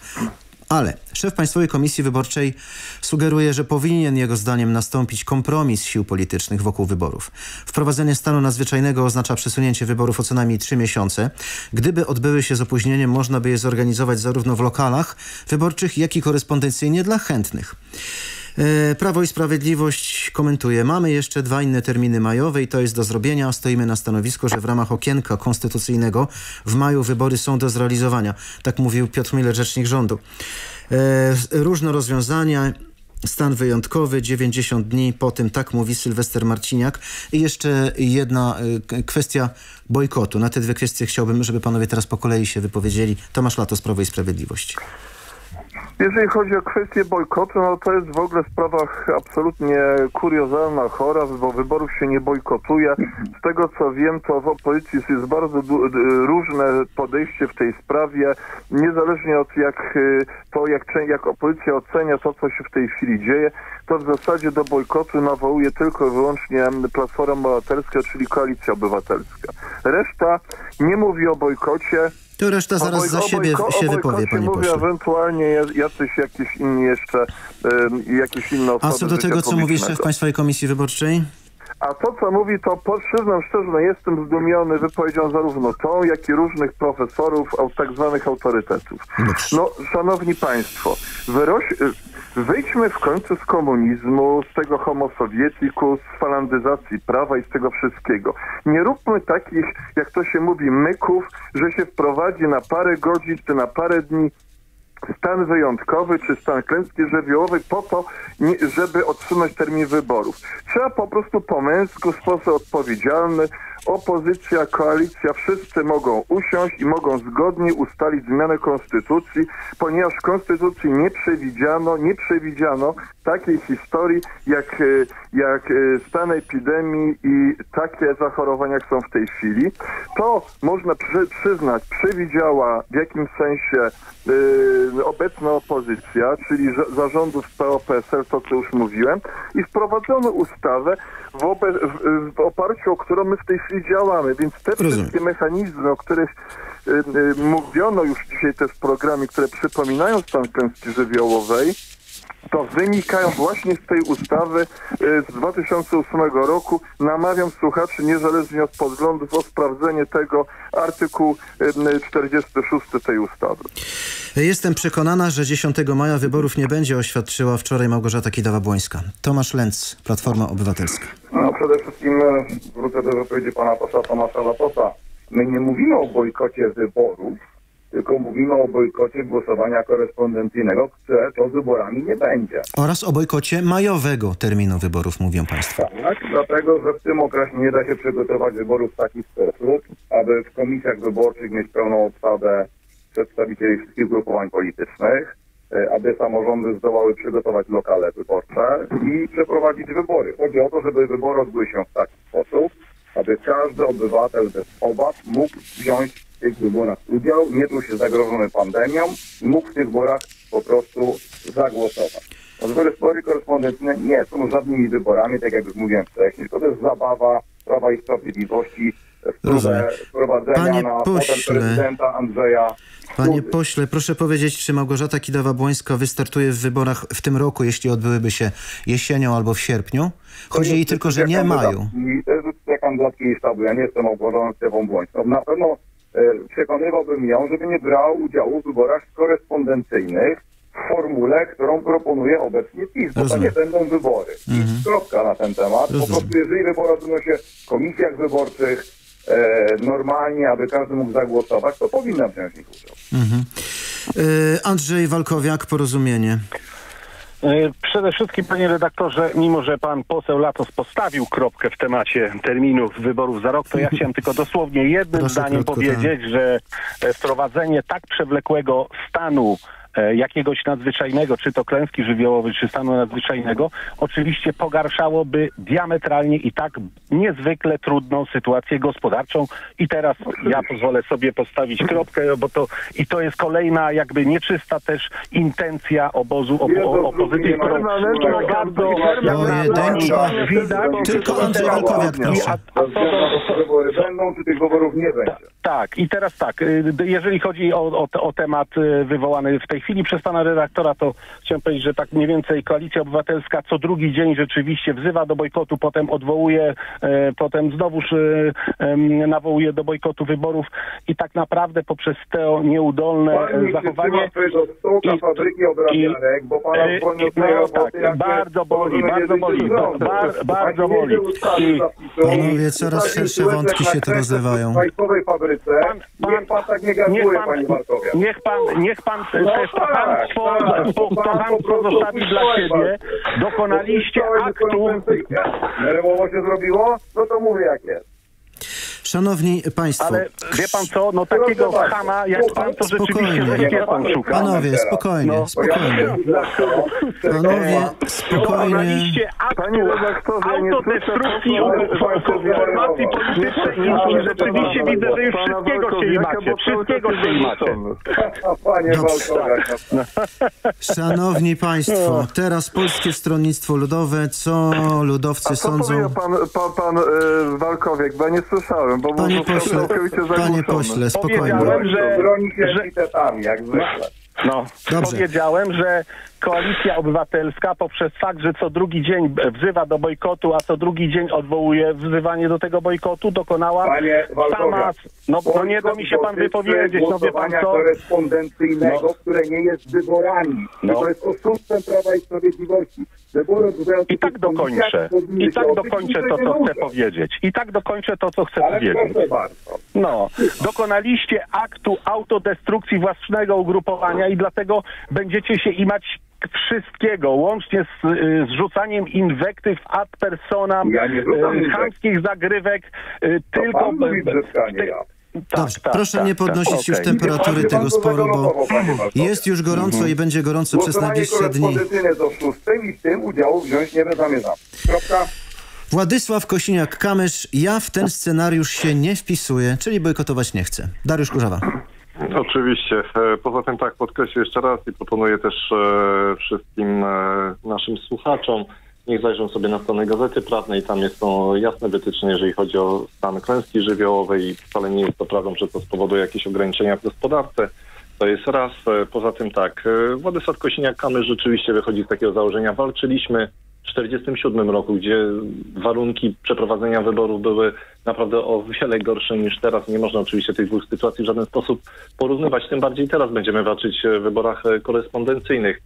Ale szef Państwowej Komisji Wyborczej sugeruje, że powinien jego zdaniem nastąpić kompromis sił politycznych wokół wyborów. Wprowadzenie stanu nadzwyczajnego oznacza przesunięcie wyborów o co najmniej trzy miesiące. Gdyby odbyły się z opóźnieniem, można by je zorganizować zarówno w lokalach wyborczych, jak i korespondencyjnie dla chętnych. Prawo i Sprawiedliwość komentuje. Mamy jeszcze dwa inne terminy majowe i to jest do zrobienia. Stoimy na stanowisku, że w ramach okienka konstytucyjnego w maju wybory są do zrealizowania. Tak mówił Piotr Miller, rzecznik rządu. Różne rozwiązania... Stan wyjątkowy, dziewięćdziesiąt dni po tym, tak mówi Sylwester Marciniak. I jeszcze jedna kwestia bojkotu. Na te dwie kwestie chciałbym, żeby panowie teraz po kolei się wypowiedzieli. Tomasz Lato z Prawa i Sprawiedliwości. Jeżeli chodzi o kwestię bojkotu, no to jest w ogóle w sprawach absolutnie kuriozalna, chora, bo wyborów się nie bojkotuje. Z tego co wiem, to w opozycji jest bardzo różne podejście w tej sprawie, niezależnie od jak to, jak, jak opozycja ocenia to, co się w tej chwili dzieje, to w zasadzie do bojkotu nawołuje tylko i wyłącznie Platforma Obywatelska, czyli Koalicja Obywatelska. Reszta nie mówi o bojkocie. To reszta zaraz oboj, za siebie oboj, się wypowie, panie pośle. Ewentualnie jacyś, jakiś inni jeszcze, jakieś inne osoby. A co do tego, co mówi szef Państwowej Komisji Wyborczej? A to, co mówi, to przyznam szczerze, no jestem zdumiony wypowiedzią zarówno tą, jak i różnych profesorów, tak zwanych autorytetów. No, szanowni państwo, wyroś... Wyjdźmy w końcu z komunizmu, z tego homo sovietiku, z falandyzacji prawa i z tego wszystkiego. Nie róbmy takich, jak to się mówi, myków, że się wprowadzi na parę godzin czy na parę dni stan wyjątkowy czy stan klęski żywiołowej po to, żeby odsunąć termin wyborów. Trzeba po prostu po męsku, w sposób odpowiedzialny, opozycja, koalicja, wszyscy mogą usiąść i mogą zgodnie ustalić zmianę konstytucji, ponieważ w konstytucji nie przewidziano, nie przewidziano takiej historii jak, jak stan epidemii i takie zachorowania, jak są w tej chwili. To można przy, przyznać, przewidziała w jakimś sensie yy, obecna opozycja, czyli zarządów P O P S L, to co już mówiłem, i wprowadzono ustawę, wobec, w, w oparciu o którą my w tej chwili działamy, więc te Rozumiem. wszystkie mechanizmy, o których y, y, mówiono już dzisiaj też w programie, które przypominają stan klęski żywiołowej, to wynikają właśnie z tej ustawy y, z dwa tysiące ósmego roku. Namawiam słuchaczy, niezależnie od poglądów, o sprawdzenie tego artykułu y, czterdziesty szósty tej ustawy. Jestem przekonana, że dziesiątego maja wyborów nie będzie, oświadczyła wczoraj Małgorzata Kidawa-Błońska. Tomasz Lenz, Platforma Obywatelska. No, przede wszystkim wrócę do wypowiedzi pana posła Tomasza Latosa. My nie mówimy o bojkocie wyborów, tylko mówimy o bojkocie głosowania korespondencyjnego, które to wyborami nie będzie. Oraz o bojkocie majowego terminu wyborów, mówią państwo. Tak, dlatego, że w tym okresie nie da się przygotować wyborów w taki sposób, aby w komisjach wyborczych mieć pełną obsadę przedstawicieli wszystkich ugrupowań politycznych, aby samorządy zdołały przygotować lokale wyborcze i przeprowadzić wybory. Chodzi o to, żeby wybory odbyły się w taki sposób, aby każdy obywatel bez obaw mógł wziąć w tych wyborach udział, nie czuł się zagrożony pandemią i mógł w tych wyborach po prostu zagłosować. Wybory korespondencyjne nie są żadnymi wyborami, tak jak już mówiłem wcześniej, to jest zabawa Prawa i Sprawiedliwości, wprowadzenia na potem prezydenta Andrzeja. Panie pośle, proszę powiedzieć, czy Małgorzata Kidawa-Błońska wystartuje w wyborach w tym roku, jeśli odbyłyby się jesienią albo w sierpniu? Chodzi jej tylko, że nie mają. Ja kandydatki jej sztabu, ja nie jestem Małgorzatą Kidawa-Błońską. Na pewno przekonywałbym ją, żeby nie brała udziału w wyborach korespondencyjnych w formule, którą proponuje obecnie PiS, bo to nie będą wybory. Mhm. Kropka na ten temat. Rozumiem. Po prostu jeżeli wybory odbyną się w komisjach wyborczych, normalnie, aby każdy mógł zagłosować, to powinna wziąć ich udział. Mhm. Andrzej Walkowiak, Porozumienie. Przede wszystkim, panie redaktorze, mimo że pan poseł Latos postawił kropkę w temacie terminów wyborów za rok, to ja chciałem tylko dosłownie jednym Proszę zdaniem krótko, powiedzieć, tak. że wprowadzenie tak przewlekłego stanu jakiegoś nadzwyczajnego, czy to klęski żywiołowej, czy stanu nadzwyczajnego, oczywiście pogarszałoby diametralnie i tak niezwykle trudną sytuację gospodarczą. I teraz ja pozwolę sobie postawić kropkę, bo to i to jest kolejna jakby nieczysta też intencja obozu obo, opozycji, którą bardzo widać. Tylko Andrzej Walkowiak, proszę. Będą, czy tych wyborów nie będzie. Tak, i teraz tak, jeżeli chodzi o, o, o temat wywołany w tej chwili przez pana redaktora, to chciałem powiedzieć, że tak mniej więcej Koalicja Obywatelska co drugi dzień rzeczywiście wzywa do bojkotu, potem odwołuje, e, potem znowuż e, nawołuje do bojkotu wyborów i tak naprawdę poprzez to nieudolne pan zachowanie... Bardzo boli, bardzo boli, bardzo boli. Panowie, coraz szersze wątki się to rozlewają. Pan, pan, pan tak nie gazuje, panie Bartowiak. Niech pan, niech pan też to hamstwo, to hamstwo zostawi dla siebie. Dokonaliście aktu. Nerwowo się zrobiło? No to mówię jak jest. Szanowni Państwo... Ale wie pan co, no takiego chama jak pan to rzeczywiście nie pan szuka. Panowie, spokojnie, no, spokojnie. Panowie, spokojnie. Panie redaktorze, ja nie słyszę formacji politycznej i rzeczywiście widzę, że już wszystkiego się nie macie. Wszystkiego się nie macie. Szanowni Państwo, teraz Polskie Stronnictwo Ludowe. Co ludowcy sądzą? A co powiedział pan Walkowiak? Bo nie słyszałem. Bo panie pośle, panie pośle, spokojnie. Powiedziałem, że... że... że... No, Dobrze. Powiedziałem, że Koalicja Obywatelska poprzez fakt, że co drugi dzień wzywa do bojkotu, a co drugi dzień odwołuje wzywanie do tego bojkotu, dokonała Panie sama... No, no nie da mi się pan wypowiedzieć. No wie pan co? Korespondencyjnego, no. które nie jest wyborami. No. To jest oszustwem Prawa i Sprawiedliwości. I tak dokończę. I tak dokończę to, co chcę powiedzieć. I tak dokończę to, co chcę Ale powiedzieć. No. Dokonaliście aktu autodestrukcji własnego ugrupowania i dlatego będziecie się imać wszystkiego, łącznie z, z rzucaniem inwektyw ad personam, ja e, chamskich zagrywek, e, tylko... Tak, Dobrze, tak, proszę tak, nie podnosić tak, już okay. temperatury pan tego pan sporu, bo jest już gorąco mm -hmm. i będzie gorąco Głosanie przez najbliższe dni. I w tym udziału wziąć nie zamierzam. Władysław Kosiniak-Kamysz, ja w ten scenariusz się nie wpisuję, czyli bojkotować nie chcę. Dariusz Kurzawa. Oczywiście. Poza tym tak, podkreślę jeszcze raz i proponuję też wszystkim naszym słuchaczom, niech zajrzą sobie na stronę Gazety Prawnej, tam są jasne wytyczne, jeżeli chodzi o stan klęski żywiołowej i wcale nie jest to prawdą, że to spowoduje jakieś ograniczenia w gospodarce. To jest raz. Poza tym tak, Władysław Kosiniak-Kamysz rzeczywiście wychodzi z takiego założenia. Walczyliśmy w tysiąc dziewięćset czterdziestym siódmym roku, gdzie warunki przeprowadzenia wyborów były naprawdę o wiele gorsze niż teraz. Nie można oczywiście tych dwóch sytuacji w żaden sposób porównywać, tym bardziej teraz będziemy walczyć w wyborach korespondencyjnych.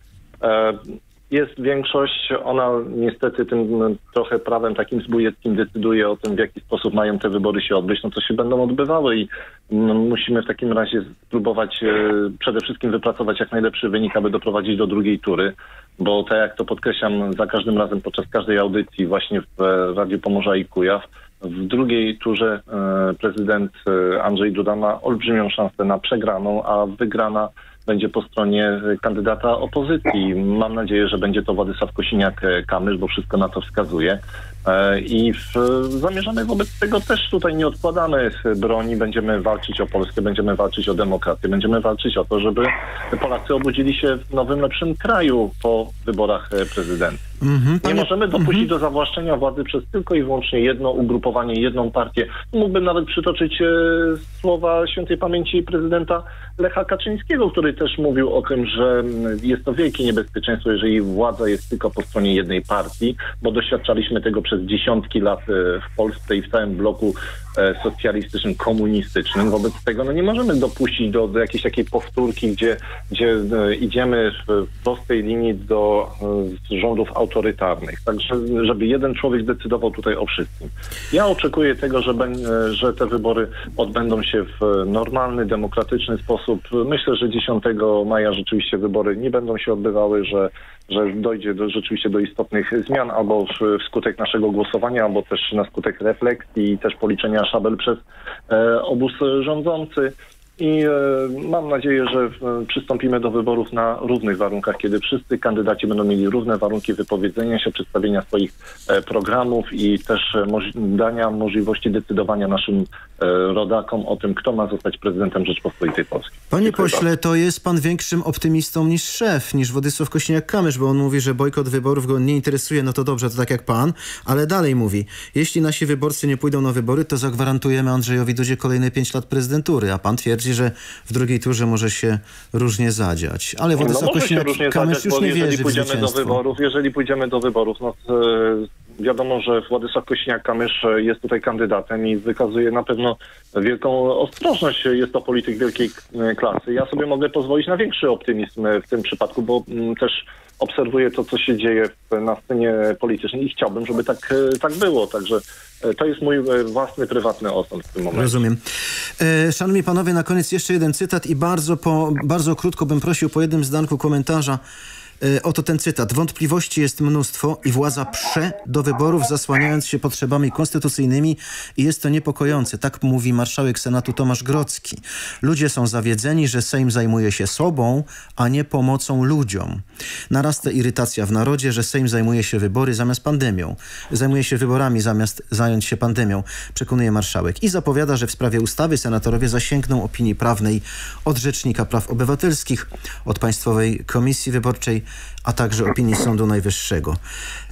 Jest większość, ona niestety tym trochę prawem takim zbójeckim decyduje o tym, w jaki sposób mają te wybory się odbyć, no co się będą odbywały i musimy w takim razie spróbować przede wszystkim wypracować jak najlepszy wynik, aby doprowadzić do drugiej tury, bo tak jak to podkreślam za każdym razem podczas każdej audycji właśnie w Radiu Pomorza i Kujaw, w drugiej turze prezydent Andrzej Duda ma olbrzymią szansę na przegraną, a wygrana będzie po stronie kandydata opozycji. Mam nadzieję, że będzie to Władysław Kosiniak-Kamysz, bo wszystko na to wskazuje. I w, zamierzamy wobec tego też tutaj nie odkładamy broni. Będziemy walczyć o Polskę, będziemy walczyć o demokrację, będziemy walczyć o to, żeby Polacy obudzili się w nowym, lepszym kraju po wyborach prezydenta. Mm-hmm. Nie możemy dopuścić mm-hmm. do zawłaszczenia władzy przez tylko i wyłącznie jedno ugrupowanie, jedną partię. Mógłbym nawet przytoczyć e, słowa świętej pamięci prezydenta Lecha Kaczyńskiego, który też mówił o tym, że jest to wielkie niebezpieczeństwo, jeżeli władza jest tylko po stronie jednej partii, bo doświadczaliśmy tego przez dziesiątki lat w Polsce i w całym bloku socjalistycznym, komunistycznym. Wobec tego no, nie możemy dopuścić do, do jakiejś takiej powtórki, gdzie, gdzie idziemy w prostej linii do rządów autorytarnych. Także, żeby jeden człowiek decydował tutaj o wszystkim. Ja oczekuję tego, że, że te wybory odbędą się w normalny, demokratyczny sposób. Myślę, że dziesiątego maja rzeczywiście wybory nie będą się odbywały, że że dojdzie do, rzeczywiście do istotnych zmian albo wskutek naszego głosowania, albo też na skutek refleksji i też policzenia szabel przez e, obóz rządzący. I e, mam nadzieję, że e, przystąpimy do wyborów na równych warunkach, kiedy wszyscy kandydaci będą mieli równe warunki wypowiedzenia się, przedstawienia swoich e, programów i też moż dania możliwości decydowania naszym e, rodakom o tym, kto ma zostać prezydentem Rzeczpospolitej Polskiej. Panie Dziękuję pośle, bardzo. To jest pan większym optymistą niż szef, niż Władysław Kosiniak-Kamysz, bo on mówi, że bojkot wyborów go nie interesuje. No to dobrze, to tak jak pan, ale dalej mówi. Jeśli nasi wyborcy nie pójdą na wybory, to zagwarantujemy Andrzejowi Dudzie kolejne pięć lat prezydentury, a pan twierdzi, że w drugiej turze może się różnie zadziać. Ale Władysław no, Kosiniak-Kamysz już nie wierzy w zwycięstwo. Jeżeli pójdziemy do wyborów, no to, e, wiadomo, że Władysław Kosiniak-Kamysz jest tutaj kandydatem i wykazuje na pewno wielką ostrożność. Jest to polityk wielkiej klasy. Ja sobie mogę pozwolić na większy optymizm w tym przypadku, bo m, też obserwuję to, co się dzieje na scenie politycznej i chciałbym, żeby tak, tak było. Także to jest mój własny, prywatny osąd w tym momencie. Rozumiem. E, szanowni panowie, na koniec jeszcze jeden cytat i bardzo, po, bardzo krótko bym prosił po jednym zdanku komentarza. E, oto ten cytat. Wątpliwości jest mnóstwo i władza prze do wyborów, zasłaniając się potrzebami konstytucyjnymi i jest to niepokojące. Tak mówi marszałek Senatu Tomasz Grodzki. Ludzie są zawiedzeni, że Sejm zajmuje się sobą, a nie pomocą ludziom. Narasta irytacja w narodzie, że Sejm zajmuje się wybory zamiast pandemią. Zajmuje się wyborami zamiast zająć się pandemią, przekonuje marszałek. I zapowiada, że w sprawie ustawy senatorowie zasięgną opinii prawnej od Rzecznika Praw Obywatelskich, od Państwowej Komisji Wyborczej, a także opinii Sądu Najwyższego.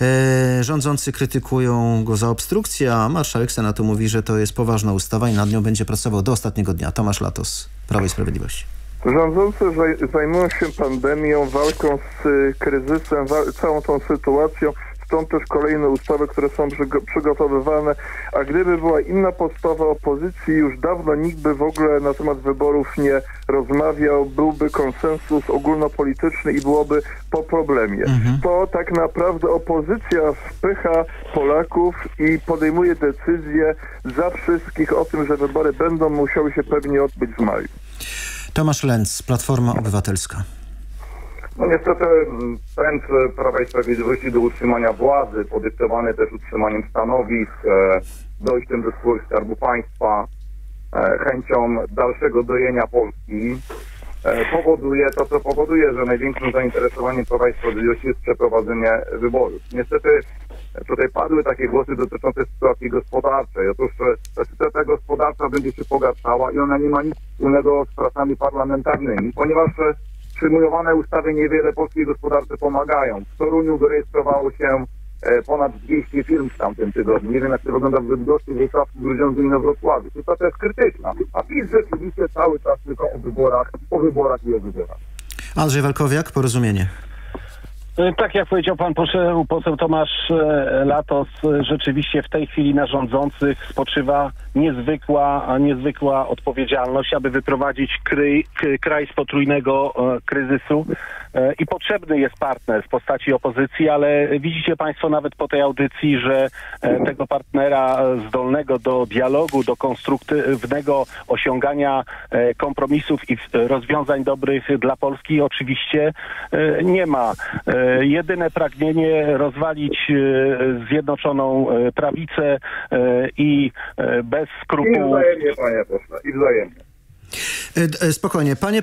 Eee, rządzący krytykują go za obstrukcję, a marszałek Senatu mówi, że to jest poważna ustawa i nad nią będzie pracował do ostatniego dnia. Tomasz Lato, Prawo i Sprawiedliwość. Rządzący zajmują się pandemią, walką z kryzysem, całą tą sytuacją, stąd też kolejne ustawy, które są przygotowywane, a gdyby była inna postawa opozycji, już dawno nikt by w ogóle na temat wyborów nie rozmawiał, byłby konsensus ogólnopolityczny i byłoby po problemie. Mhm. To tak naprawdę opozycja wpycha Polaków i podejmuje decyzję za wszystkich o tym, że wybory będą musiały się pewnie odbyć w maju. Tomasz Lenz, Platforma Obywatelska. No niestety trend Prawa i Sprawiedliwości do utrzymania władzy, podyktowany też utrzymaniem stanowisk, dojściem do spółek Skarbu Państwa, chęcią dalszego dojenia Polski, powoduje to, co powoduje, że największym zainteresowaniem Prawa i Sprawiedliwości jest przeprowadzenie wyborów. Niestety tutaj padły takie głosy dotyczące sytuacji gospodarczej. Otóż ta sytuacja gospodarcza będzie się pogarszała i ona nie ma nic wspólnego z pracami parlamentarnymi, ponieważ przyjmowane ustawy niewiele polskiej gospodarce pomagają. W Toruniu wyrejestrowało się ponad dwieście firm w tamtym tygodniu. Nie wiem, jak to wygląda w Bydgoszczy, w Wrocławiu, w Grudziądzu i na Wrocławiu. Sytuacja jest krytyczna, a PiS rzeczywiście cały czas tylko o wyborach, o wyborach i o wyborach. Andrzej Walkowiak, Porozumienie. Tak jak powiedział pan poseł, poseł Tomasz Lato, rzeczywiście w tej chwili na rządzących spoczywa niezwykła, niezwykła odpowiedzialność, aby wyprowadzić kry, kraj z potrójnego kryzysu i potrzebny jest partner w postaci opozycji, ale widzicie państwo nawet po tej audycji, że tego partnera zdolnego do dialogu, do konstruktywnego osiągania kompromisów i rozwiązań dobrych dla Polski oczywiście nie ma. Jedyne pragnienie rozwalić Zjednoczoną Prawicę i bez skrupułów. I wzajemnie, panie pośle, i wzajemnie. Spokojnie. Panie,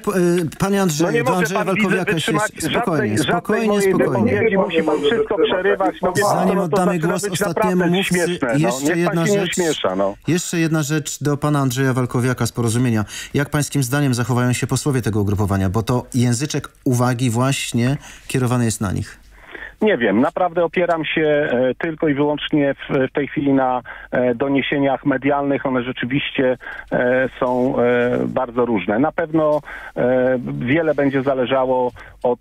panie Andrzeju, no nie do Andrzeja Walkowiaka się... Spokojnie, żadnej, spokojnie, żadnej spokojnie. Nie musi pan wszystko przerywać. No zanim oddamy głos ostatniemu mówcy, jeszcze, no, jedna rzecz, śmiesza, no. jeszcze jedna rzecz do pana Andrzeja Walkowiaka z Porozumienia. Jak pańskim zdaniem zachowają się posłowie tego ugrupowania? Bo to języczek uwagi właśnie kierowany jest na nich. Nie wiem, naprawdę opieram się tylko i wyłącznie w tej chwili na doniesieniach medialnych. One rzeczywiście są bardzo różne. Na pewno wiele będzie zależało od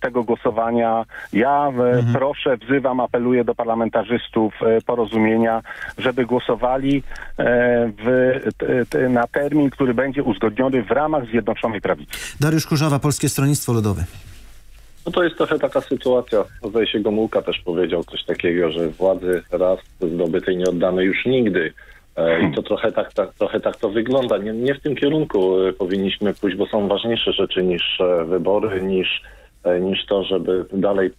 tego głosowania. Ja mhm. proszę, wzywam, apeluję do parlamentarzystów Porozumienia, żeby głosowali w, na termin, który będzie uzgodniony w ramach Zjednoczonej Prawicy. Dariusz Kurzawa, Polskie Stronnictwo Ludowe. No to jest trochę taka sytuacja, zdaje się Gomułka też powiedział coś takiego, że władzy raz zdobytej nie oddamy już nigdy. I to trochę tak, tak, trochę tak to wygląda. Nie, nie w tym kierunku powinniśmy pójść, bo są ważniejsze rzeczy niż wybory, niż, niż to, żeby dalej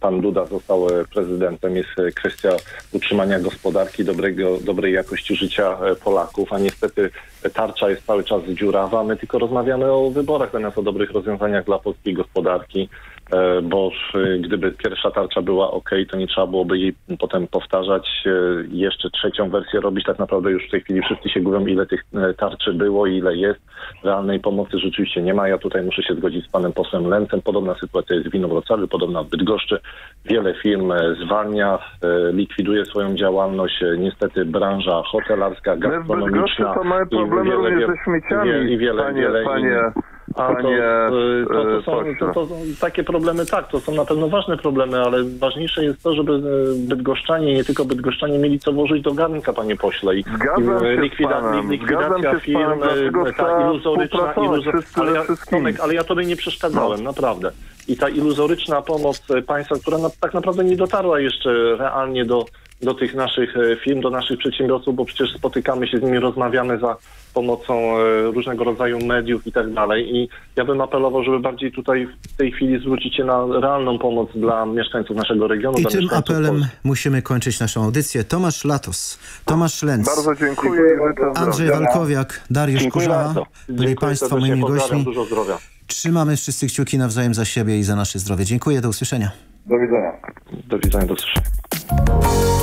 pan Duda został prezydentem. Jest kwestia utrzymania gospodarki, dobrego, dobrej jakości życia Polaków, a niestety tarcza jest cały czas dziurawa. My tylko rozmawiamy o wyborach, zamiast o dobrych rozwiązaniach dla polskiej gospodarki. Bo gdyby pierwsza tarcza była ok, to nie trzeba byłoby jej potem powtarzać, jeszcze trzecią wersję robić. Tak naprawdę już w tej chwili wszyscy się gubią, ile tych tarczy było i ile jest. Realnej pomocy rzeczywiście nie ma. Ja tutaj muszę się zgodzić z panem posłem Lenzem. Podobna sytuacja jest w Inowrocławiu, podobna w Bydgoszczy. Wiele firm zwalnia, likwiduje swoją działalność. Niestety branża hotelarska, gastronomiczna i wiele, wiele innych. A to, nie, to, to są to, to, takie problemy, tak, to są na pewno ważne problemy, ale ważniejsze jest to, żeby bydgoszczanie, nie tylko bydgoszczanie mieli co włożyć do garnka, panie pośle. I likwidacja, likwidacja firm, ta iluzoryczna, iluzor... ale, ja, Tomek, ale ja tobie nie przeszkadzałem, no. naprawdę. I ta iluzoryczna pomoc państwa, która na, tak naprawdę nie dotarła jeszcze realnie do do tych naszych firm, do naszych przedsiębiorców, bo przecież spotykamy się z nimi, rozmawiamy za pomocą różnego rodzaju mediów i tak dalej. I ja bym apelował, żeby bardziej tutaj w tej chwili zwrócić się na realną pomoc dla mieszkańców naszego regionu. I tym apelem Polski. Musimy kończyć naszą audycję. Tomasz Latos, Tomasz Lenz, bardzo dziękuję. Andrzej Walkowiak, Dariusz dziękuję Kurzawa, byli państwo moimi gośćmi. Dużo zdrowia. Trzymamy wszyscy kciuki nawzajem za siebie i za nasze zdrowie. Dziękuję, do usłyszenia. Do widzenia. Do widzenia, do usłyszenia.